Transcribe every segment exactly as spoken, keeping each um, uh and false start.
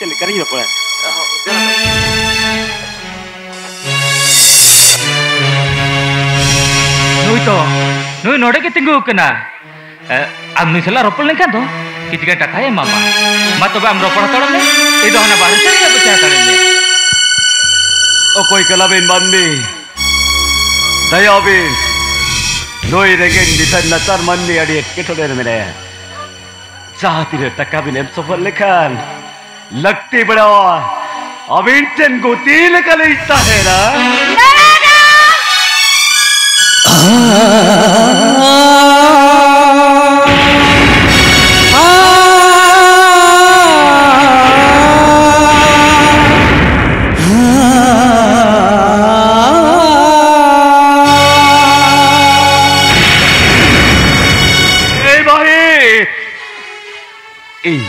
चलेगा ही तो नोड़े के तिंगू करना आम निसला रोपल नहीं खान दो किचके टका है मामा मत तब हम रोपड़ तोड़ ले ये तो हना बाहर से क्या बचा करेंगे ओ कोई कला बेन बंदी दया बेन नोई रेगेन दिसन नतर मंदी अड़ी केटोड़े मेरे चाहती रे टका भी नेम सफल लेखान लगती बड़ा अविंचन को तील कले इस्ता है ना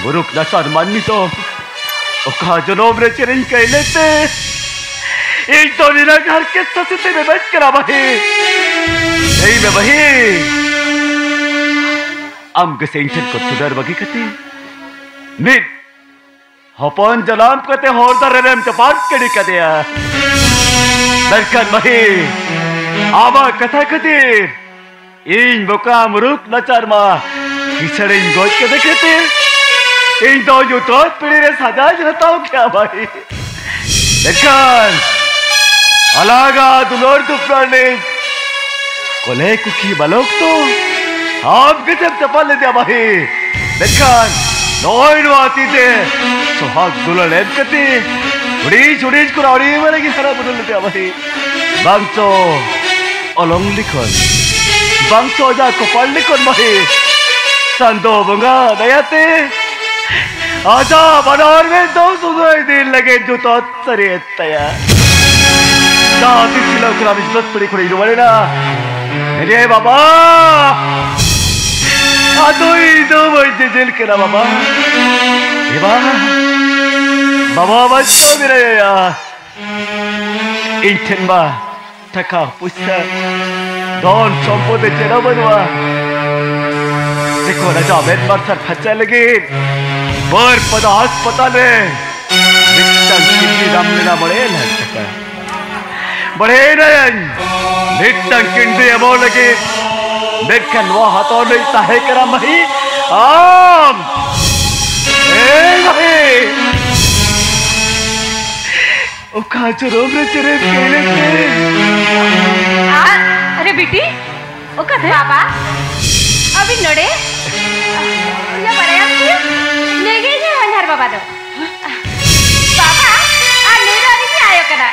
मुरुक नसार माननी तो जनोम रे चेरिंग कह लेते एक तो निरा घर के सस्ते में बच करा भाई नहीं मैं वही आम के सेंचन को सुधर बगी कते मिट हपन जलाम कते होरदार रेम चपाट कड़ी कदेया दरकन वही आवा कथा कते इन बोका मुरुक नचार मा किसड़े गोज के देखते इन तो जो तो पीढ़ी रे सजा रहता हूं क्या भाई दरकन अलागा दुलोर दुपराने कोले कुकी बलोक तो आप गजब चपा ले दिया भाई देखन नोइन वाती थे सुहाग दुलड़ एम कती उड़ीज उड़ीज कुराड़ी वाले की सारा बदल दिया भाई बांसो अलंग लिखन बांसो जा कोपाल लिखन भाई संदो बंगा दयाते आजा बनार में दो सुधोई दिन लगे जो तो सरे तया दादी चिलो कुराबिज लत पड़ी कुड़ी रुवाले ना अरे बाबा आतोई दो बजे जेल के ना बाबा ये बाबा बाबा बच्चों मेरा यार इंटेन बा ठका पुष्टा डॉन चंपो दे चेना बनवा देखो ना जाओ मेरे मर्सर फंसा लगे बर पदा अस्पताल में मिस्टर किसी राम में ना बड़े लड़का बड़े नहीं निट्टन किंडी एमो लगे निट्टन वो हाथों ने सहे करा मही आम ए मही उखाचो रोम रे चेरे केले से आर अरे बेटी उखाच बाबा अभी नोडे ये बड़े आपके लेके ये हंधर बाबा दो बाबा आ नोडा नहीं आयो करा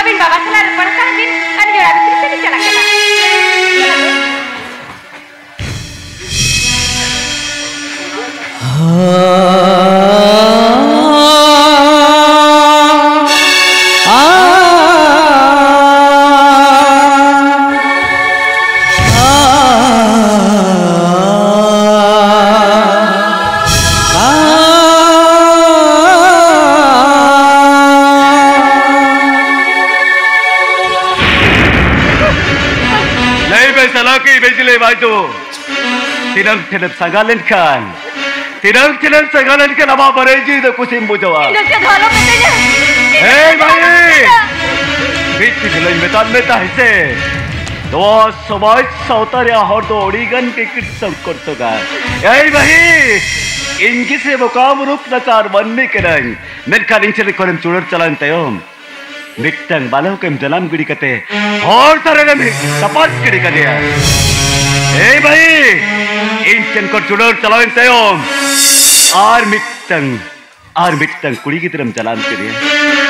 अबिन बाबा से लार पढ़ता है दिन अनजोड़ा भी तेरे से भी चला गया तिरंग तिरंग संगालन खान, तिरंग तिरंग संगालन के नवाब बरेजी तो कुछ इम्बुजवा। इनके घालों में तेज़। हे भाई, बीच फिल्म में तान में ताहिसे, दो समाज साउथर या हर दो ओडिगन के किस्म करतोगा। हे भाई, इनकी से मुकाम रूप नचार बनने के रंग, मेरे कारिंग चले कोरेम चुड़र चलान तयोम। मिक्तंग बालों के जलाम गुड़ी कते, हर तरह में सपाट गुड़ी कर दिया। हे भाई, इन चंद को चुड़ों चलाएं तयोम, आर मिक्तंग, आर मिक्तंग कुड़ी की तरफ जलाम कर दिया।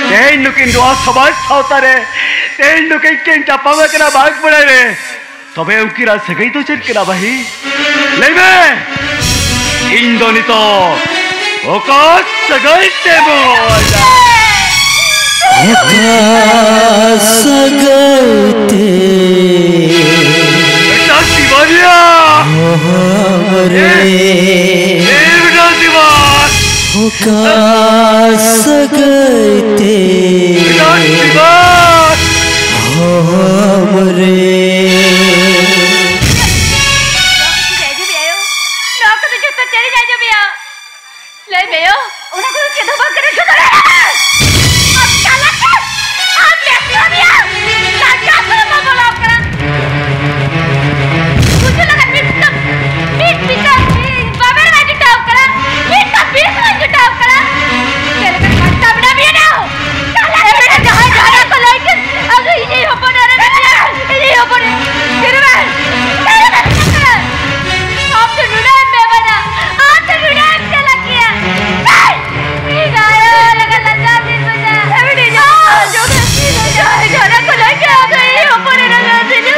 तेरे लुकिंग दुआ समाज साउता रे, तेरे लुकिंग के इंचापावा के ना बाग पड़े रे, तो भाई उनकी रात सगाई तो चल के ना भाई, नहीं भाई, इन दोनों तो, वो कौन सगाई से बोला सगते बेटा शिवानिया बेटा शिवा सगते बेटा शिवा हमरे चली जाओ बिया ले बेयो उना को के धोबा करे के धरे अब चला के आप लेती हो बिया का क्या करबो बोला करा मुझे लगा मिटता मिट मिटा बाबे वाली टाव करा मिट का बीस वाली टाव करा चले कर मस्ता बना बिया ना चला मेरे जहां जाना को लेके अब ये हो पड़े रे बिया ये हो पड़े फिर मैं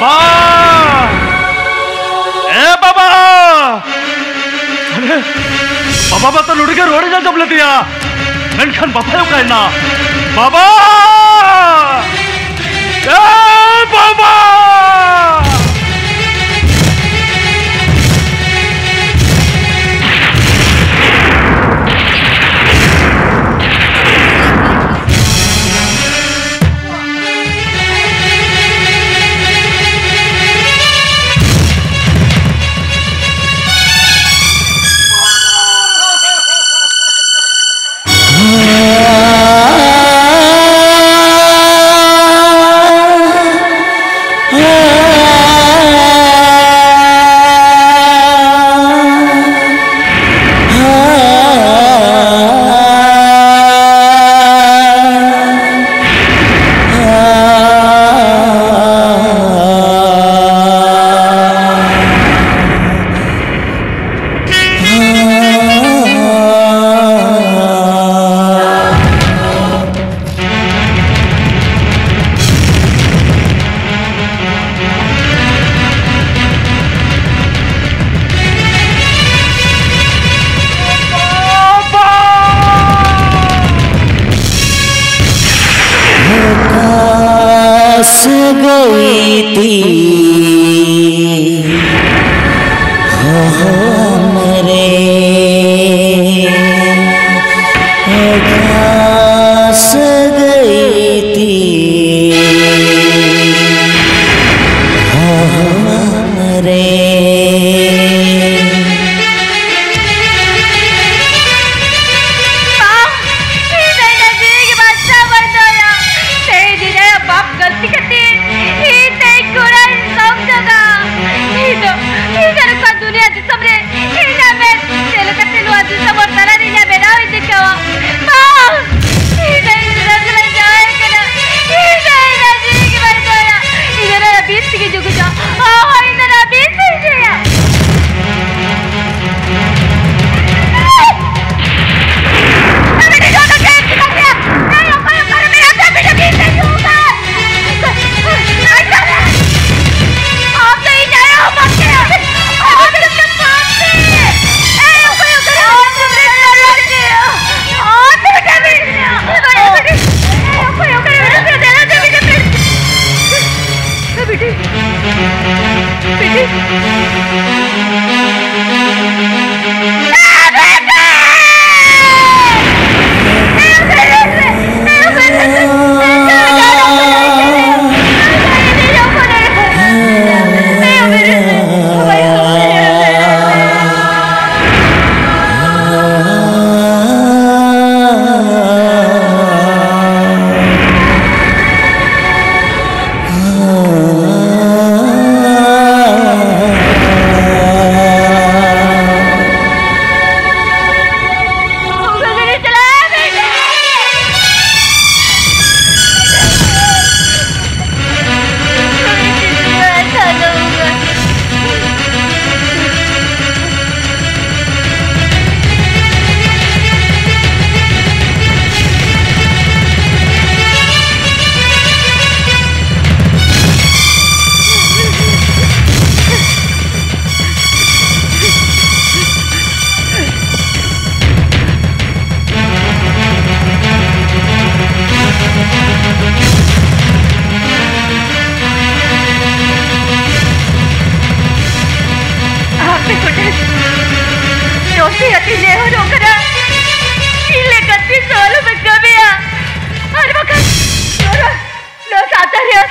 बाबा ए बाबा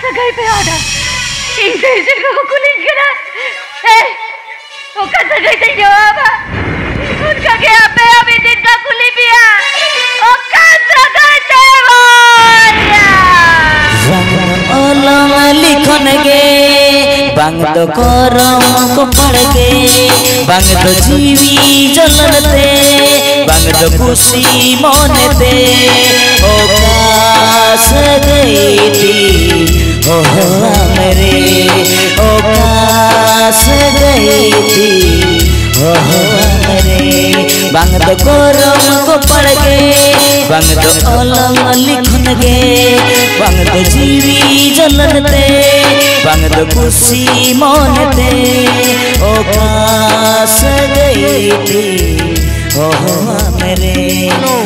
सगळीपे आडा इंजे इंजे को कुलिंग करा ए ओका सगळीते जवाब कोण का के आपे अभी दिन का कुली पिया ओका सगळीते वाया ओला लिखन गे बांग तो करम को पड़ के बांग तो जीवी जलते बांग तो खुशी मनते ओका सगळीती ओ मेरे ओ पास गई थी ओ मेरे बंग तो गोरम को पड़ गए बंग तो ओलम लिखन गए बंग तो जीवी जलते बंग तो खुशी मनते ओ पास गई थी ओ मेरे।